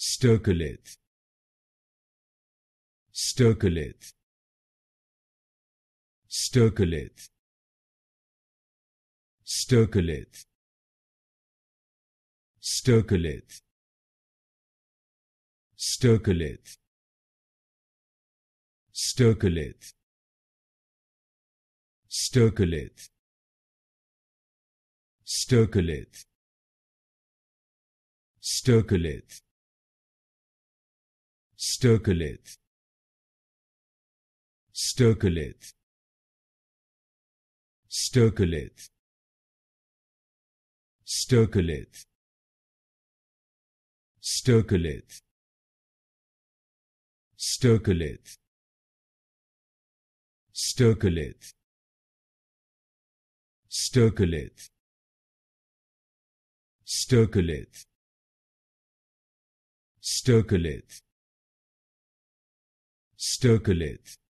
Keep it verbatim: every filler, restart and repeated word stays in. Stercolith. Stercolith. Stercolith. Stercolith. Stercolith. Stercolith. Stercolith. Stercolith. Stercolith. Stercolith. Stercolith. Stercolith. Stercolith. Stercolith. Stercolith. Stercolith. Stercolith. Stercolith. Stercolith. Stercolith. Stercolith.